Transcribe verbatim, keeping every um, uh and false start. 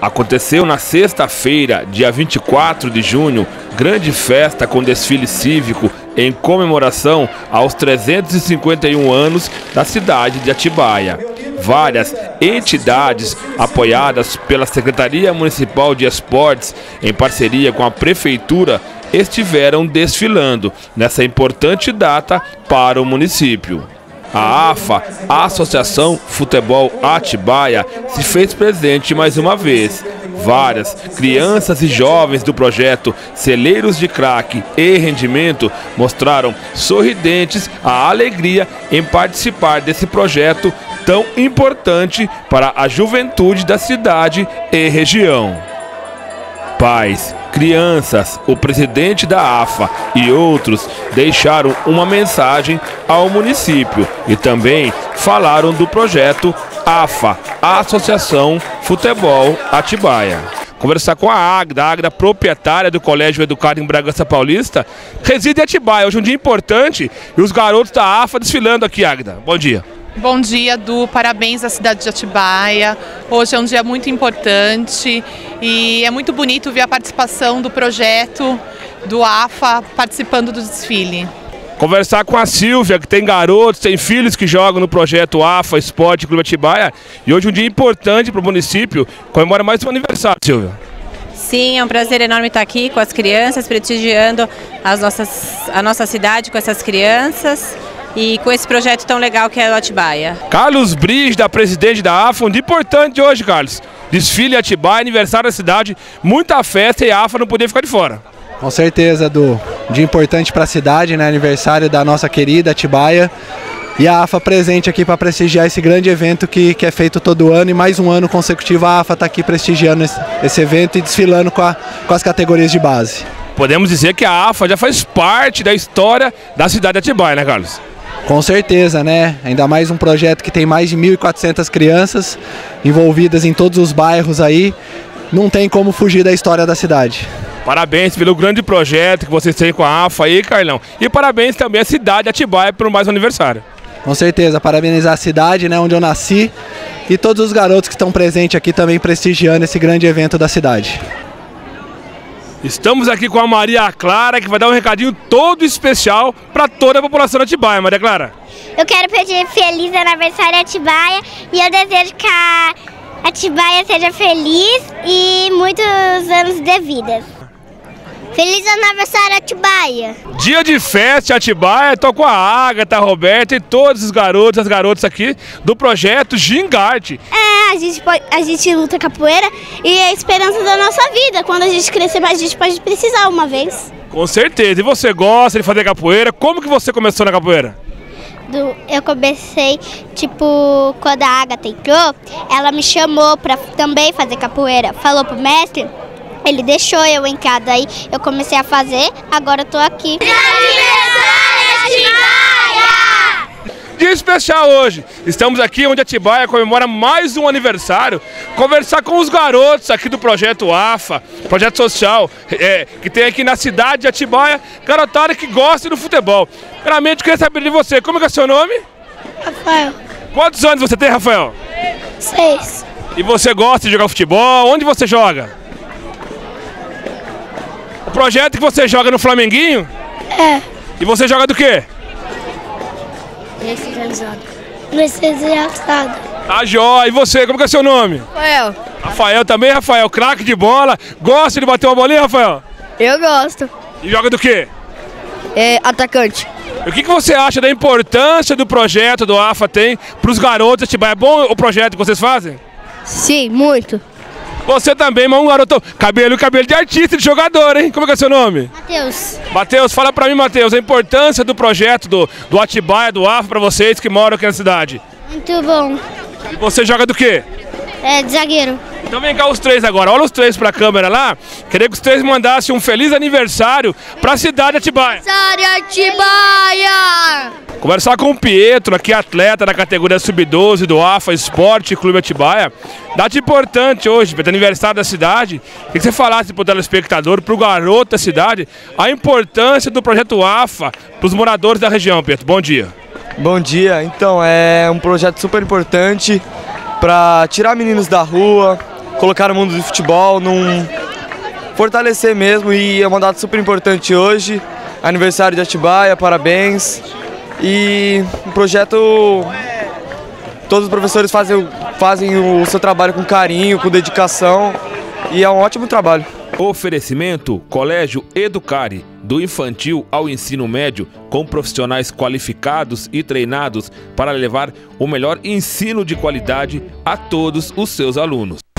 Aconteceu na sexta-feira, dia vinte e quatro de junho, grande festa com desfile cívico em comemoração aos trezentos e cinquenta e um anos da cidade de Atibaia. Várias entidades apoiadas pela Secretaria Municipal de Esportes, em parceria com a Prefeitura, estiveram desfilando nessa importante data para o município. A AFA, a Associação Futebol Atibaia, se fez presente mais uma vez. Várias crianças e jovens do projeto Celeiros de Craque e Rendimento mostraram sorridentes a alegria em participar desse projeto tão importante para a juventude da cidade e região. Pais, crianças, o presidente da AFA e outros deixaram uma mensagem ao município e também falaram do projeto AFA, Associação Futebol Atibaia. Conversar com a Agda, a Agda proprietária do Colégio Educare em Bragança Paulista, reside em Atibaia. Hoje é um dia importante e os garotos da AFA desfilando aqui, Agda. Bom dia. Bom dia, Du. Parabéns à cidade de Atibaia. Hoje é um dia muito importante e é muito bonito ver a participação do projeto do AFA participando do desfile. Conversar com a Silvia, que tem garotos, tem filhos que jogam no projeto AFA Esporte Clube Atibaia. E hoje é um dia importante para o município, comemora mais um aniversário, Silvia. Sim, é um prazer enorme estar aqui com as crianças, prestigiando as nossas, a nossa cidade com essas crianças. E com esse projeto tão legal que é o Atibaia. Carlos Brigida, presidente da AFA, um dia importante hoje, Carlos. Desfile Atibaia, aniversário da cidade, muita festa e a AFA não podia ficar de fora. Com certeza, Edu. Um dia importante para a cidade, né? Aniversário da nossa querida Atibaia. E a AFA presente aqui para prestigiar esse grande evento que, que é feito todo ano. E mais um ano consecutivo a AFA está aqui prestigiando esse, esse evento e desfilando com, a, com as categorias de base. Podemos dizer que a AFA já faz parte da história da cidade de Atibaia, né, Carlos? Com certeza, né? Ainda mais um projeto que tem mais de mil e quatrocentas crianças envolvidas em todos os bairros aí. Não tem como fugir da história da cidade. Parabéns pelo grande projeto que vocês têm com a AFA aí, Carlão. E parabéns também à cidade de Atibaia por mais um aniversário. Com certeza, parabenizar a cidade, né, onde eu nasci, e todos os garotos que estão presentes aqui também prestigiando esse grande evento da cidade. Estamos aqui com a Maria Clara, que vai dar um recadinho todo especial para toda a população da Atibaia. Maria Clara. Eu quero pedir feliz aniversário à Atibaia e eu desejo que a Atibaia seja feliz e muitos anos de vida. Feliz aniversário, Atibaia! Dia de festa, Atibaia. Estou com a Agatha, a Roberta e todos os garotos, as garotas aqui do projeto Gingarte. É, a gente, pode, a gente luta capoeira e é a esperança da nossa vida. Quando a gente crescer mais, a gente pode precisar uma vez. Com certeza. E você gosta de fazer capoeira? Como que você começou na capoeira? Do, eu comecei, tipo, quando a Agatha entrou, ela me chamou para também fazer capoeira. Falou pro mestre... Ele deixou eu em casa, aí eu comecei a fazer, agora eu tô aqui. Dia especial hoje, estamos aqui onde Atibaia comemora mais um aniversário, conversar com os garotos aqui do projeto AFA, projeto social, é, que tem aqui na cidade de Atibaia, garotada que gosta do futebol. Primeiramente, queria saber de você, como é que é seu nome? Rafael. Quantos anos você tem, Rafael? Seis. E você gosta de jogar futebol? Onde você joga? O projeto que você joga no Flamenguinho? É. E você joga do quê? Especializado. Especializado. Tá jóia. E você, como que é seu nome? Rafael. Rafael também, Rafael, craque de bola. Gosta de bater uma bolinha, Rafael? Eu gosto. E joga do quê? É atacante. E o que, que você acha da importância do projeto do AFA tem para os garotos? Tipo, é bom o projeto que vocês fazem? Sim, muito. Você também, mas um garoto, cabelo, cabelo de artista, de jogador, hein? Como é que é seu nome? Matheus. Matheus, fala pra mim, Matheus, a importância do projeto do, do Atibaia, do AFA, pra vocês que moram aqui na cidade. Muito bom. E você joga do quê? É, de zagueiro. Então vem cá os três agora, olha os três pra câmera lá. Queria que os três mandassem um feliz aniversário pra cidade de Atibaia. Aniversário Atibaia! Conversar com o Pietro, aqui atleta da categoria sub doze do AFA Esporte Clube Atibaia. Data importante hoje, Pietro, aniversário da cidade. Queria que você falasse pro telespectador, pro garoto da cidade, a importância do projeto AFA pros moradores da região, Pietro. Bom dia. Bom dia, então é um projeto super importante pra tirar meninos da rua, colocar o mundo do futebol, num fortalecer mesmo, e é uma data super importante hoje, aniversário de Atibaia, parabéns. E um projeto, todos os professores fazem, fazem o seu trabalho com carinho, com dedicação, e é um ótimo trabalho. Oferecimento Colégio Educare, do infantil ao ensino médio, com profissionais qualificados e treinados para levar o melhor ensino de qualidade a todos os seus alunos.